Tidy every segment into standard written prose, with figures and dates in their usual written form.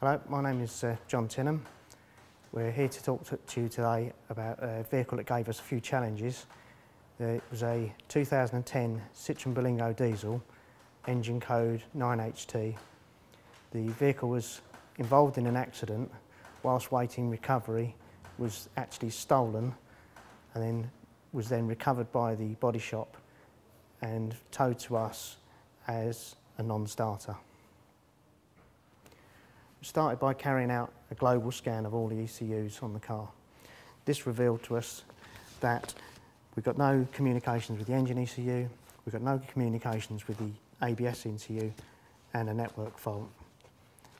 Hello, my name is John Tinham. We're here to talk to you today about a vehicle that gave us a few challenges. It was a 2010 Citroën Berlingo diesel, engine code 9HT. The vehicle was involved in an accident whilst waiting recovery, was actually stolen and then was then recovered by the body shop and towed to us as a non-starter. We started by carrying out a global scan of all the ECUs on the car. This revealed to us that we've got no communications with the engine ECU, we've got no communications with the ABS ECU, and a network fault.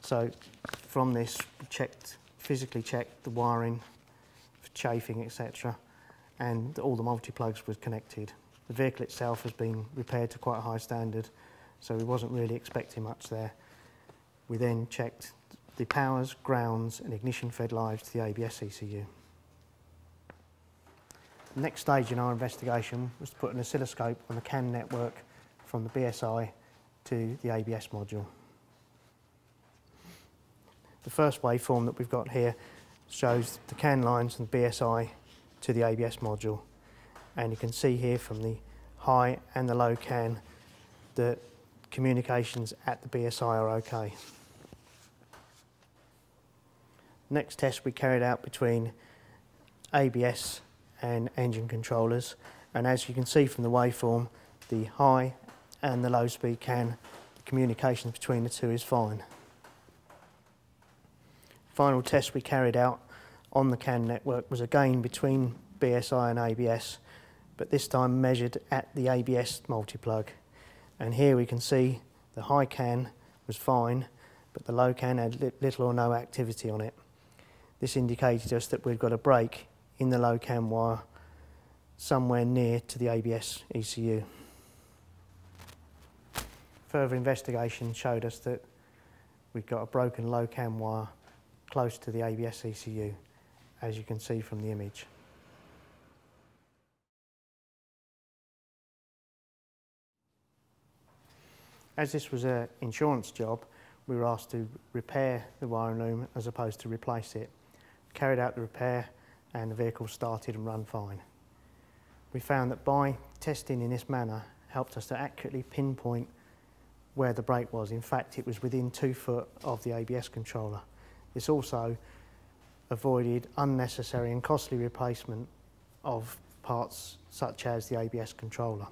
So from this, we physically checked the wiring, for chafing, etc., and all the multi-plugs were connected. The vehicle itself has been repaired to quite a high standard, so we wasn't really expecting much there. We then checked the powers, grounds and ignition fed lives to the ABS ECU. The next stage in our investigation was to put an oscilloscope on the CAN network from the BSI to the ABS module. The first waveform that we've got here shows the CAN lines from the BSI to the ABS module, and you can see here from the high and the low CAN that communications at the BSI are okay. Next test we carried out between ABS and engine controllers, and as you can see from the waveform, the high and the low speed CAN, the communication between the two is fine. Final test we carried out on the CAN network was again between BSI and ABS, but this time measured at the ABS multiplug. And here we can see the high CAN was fine, but the low CAN had little or no activity on it. This indicated to us that we've got a break in the low CAN wire somewhere near to the ABS ECU. Further investigation showed us that we've got a broken low CAN wire close to the ABS ECU, as you can see from the image. As this was an insurance job, we were asked to repair the wiring loom as opposed to replace it. We carried out the repair and the vehicle started and ran fine. We found that by testing in this manner helped us to accurately pinpoint where the brake was. In fact, it was within 2 foot of the ABS controller. This also avoided unnecessary and costly replacement of parts such as the ABS controller.